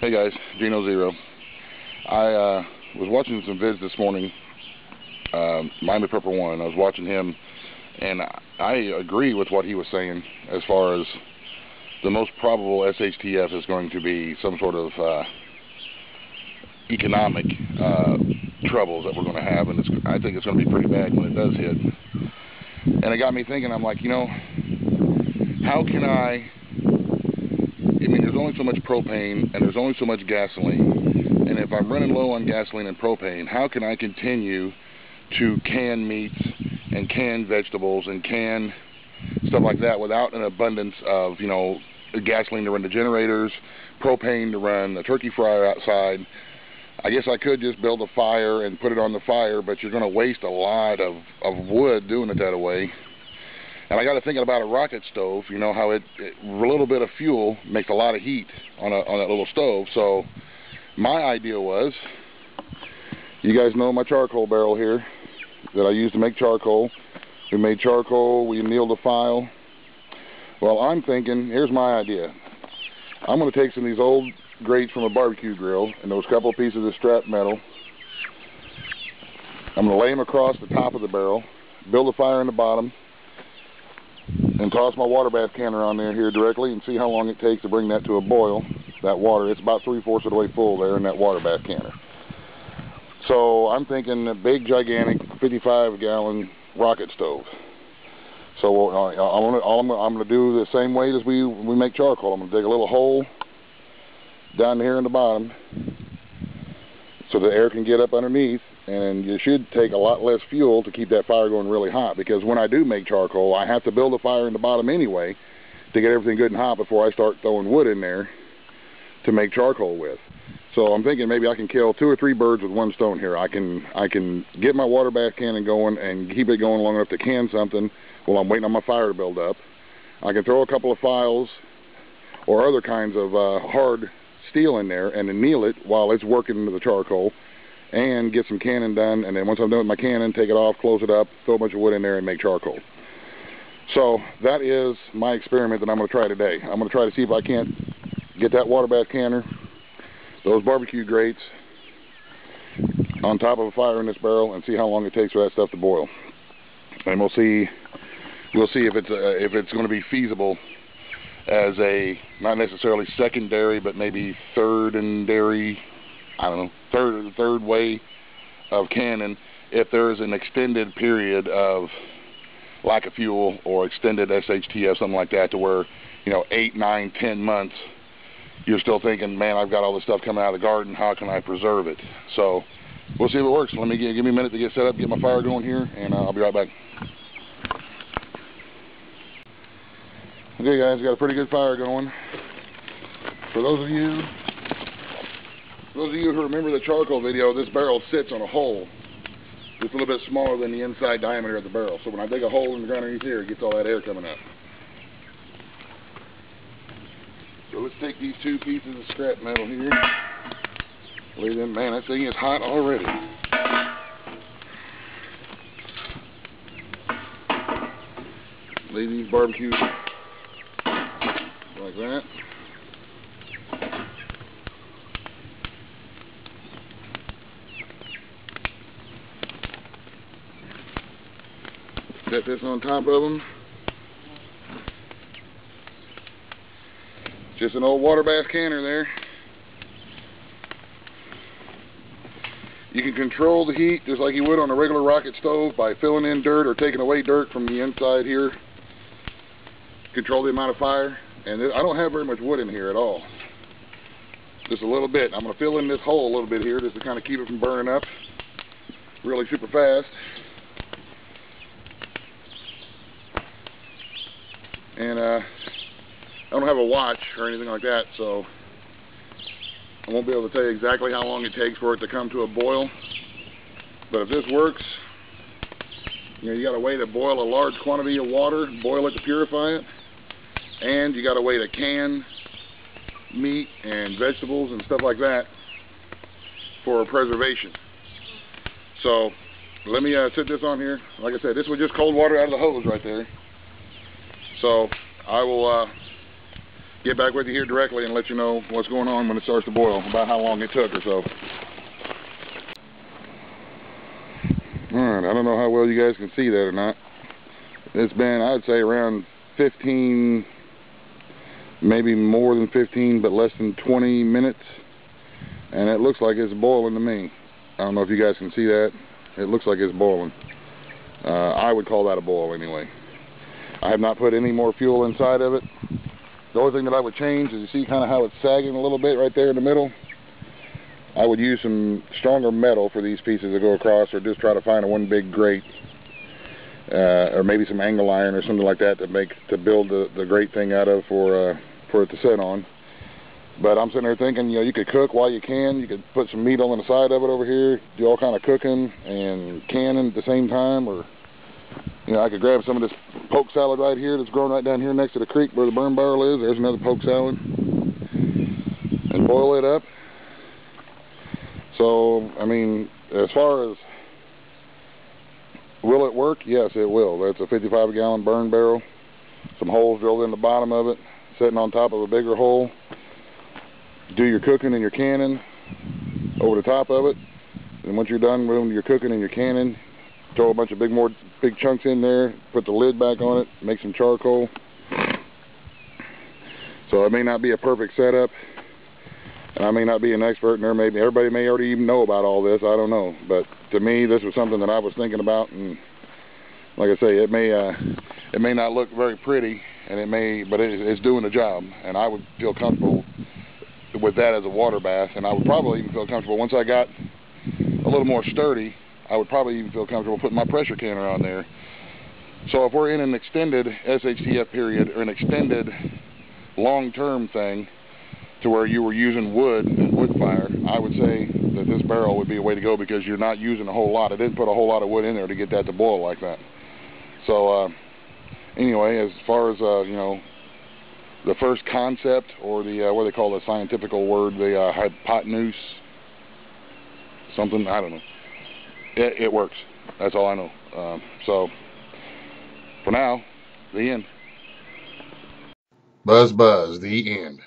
Hey guys, Jno Zero. I was watching some vids this morning, Miami Prepper One, and I was watching him, and I agree with what he was saying as far as the most probable SHTF is going to be some sort of economic troubles that we're going to have, and I think it's going to be pretty bad when it does hit. And it got me thinking, I'm like, you know, how can I mean, there's only so much propane, and there's only so much gasoline, and if I'm running low on gasoline and propane, how can I continue to can meats and canned vegetables and canned stuff like that without an abundance of, you know, gasoline to run the generators, propane to run the turkey fryer outside? I guess I could just build a fire and put it on the fire, but you're going to waste a lot of wood doing it that way. And I got to thinking about a rocket stove, you know, how a little bit of fuel makes a lot of heat on that little stove. So my idea was, you guys know my charcoal barrel here that I use to make charcoal. We made charcoal, we annealed the file. Well, I'm thinking, here's my idea. I'm going to take some of these old grates from a barbecue grill and those couple of pieces of strap metal. I'm going to lay them across the top of the barrel, build a fire in the bottom, and toss my water bath canner on there here directly and see how long it takes to bring that to a boil, that water. It's about 3/4 of the way full there in that water bath canner. So I'm thinking a big, gigantic 55-gallon rocket stove. So I'm going to do the same way as we make charcoal. I'm going to dig a little hole down here in the bottom so the air can get up underneath, and you should take a lot less fuel to keep that fire going really hot, because when I do make charcoal, I have to build a fire in the bottom anyway to get everything good and hot before I start throwing wood in there to make charcoal with. So I'm thinking maybe I can kill 2 or 3 birds with one stone here. I can get my water bath cannon going and keep it going long enough to can something while I'm waiting on my fire to build up. I can throw a couple of files or other kinds of hard steel in there and anneal it while it's working into the charcoal, and get some canning done, and then once I'm done with my canning, take it off, close it up, throw a bunch of wood in there, and make charcoal. So that is my experiment that I'm going to try today. I'm going to try to see if I can't get that water bath canner, those barbecue grates, on top of a fire in this barrel, and see how long it takes for that stuff to boil. And we'll see if it's going to be feasible as a, not necessarily secondary, but maybe third way of canning, if there is an extended period of lack of fuel or extended SHTF, something like that, to where, you know, 8, 9, 10 months, you're still thinking, man, I've got all this stuff coming out of the garden, how can I preserve it? So we'll see if it works. Let me give me a minute to get set up, get my fire going here, and I'll be right back. Okay guys, got a pretty good fire going. For those of you who remember the charcoal video, this barrel sits on a hole. It's a little bit smaller than the inside diameter of the barrel. So when I dig a hole in the ground underneath here, it gets all that air coming up. So let's take these 2 pieces of scrap metal here. Lay them, man, that thing is hot already. Lay these barbecues like that. Set this on top of them. Just an old water bath canner there. You can control the heat just like you would on a regular rocket stove by filling in dirt or taking away dirt from the inside here. Control the amount of fire. And I don't have very much wood in here at all. Just a little bit. I'm going to fill in this hole a little bit here just to kind of keep it from burning up really super fast. And I don't have a watch or anything like that, so I won't be able to tell you exactly how long it takes for it to come to a boil. But if this works, you know, you got a way to boil a large quantity of water, boil it to purify it, and you got a way to can meat and vegetables and stuff like that for preservation. So let me set this on here. Like I said, this was just cold water out of the hose right there. So I will get back with you here directly and let you know what's going on when it starts to boil, about how long it took or so. Alright, I don't know how well you guys can see that or not. It's been, I'd say, around 15, maybe more than 15, but less than 20 minutes. And it looks like it's boiling to me. I don't know if you guys can see that. It looks like it's boiling. I would call that a boil anyway. I have not put any more fuel inside of it. The only thing that I would change is, you see kind of how it's sagging a little bit right there in the middle? I would use some stronger metal for these pieces that go across, or just try to find one big grate, or maybe some angle iron or something like that to build the grate thing out of for it to sit on. But I'm sitting there thinking, you know, you could cook while you can. You could put some meat on the side of it over here, do all kind of cooking and canning at the same time. Or, you know, I could grab some of this poke salad right here that's growing right down here next to the creek where the burn barrel is. There's another poke salad. And boil it up. So, I mean, as far as will it work? Yes, it will. That's a 55-gallon burn barrel. Some holes drilled in the bottom of it, sitting on top of a bigger hole. Do your cooking and your canning over the top of it, and once you're done with your cooking and your canning, throw a bunch of big chunks in there, put the lid back on it, make some charcoal. So it may not be a perfect setup, and I may not be an expert, and there may be, everybody may already even know about all this, I don't know, but to me this was something that I was thinking about, and like I say, it may not look very pretty, and it may, but it's doing the job, and I would feel comfortable with that as a water bath, and I would probably even feel comfortable, once I got a little more sturdy, I would probably even feel comfortable putting my pressure canner on there. So if we're in an extended SHTF period, or an extended long-term thing, to where you were using wood and wood fire, I would say that this barrel would be a way to go, because you're not using a whole lot. I didn't put a whole lot of wood in there to get that to boil like that. So anyway, as far as you know, the first concept, or the what they call the scientific word, the hypotenuse, something, I don't know. It works. That's all I know. So for now, the end. Buzz, buzz, the end.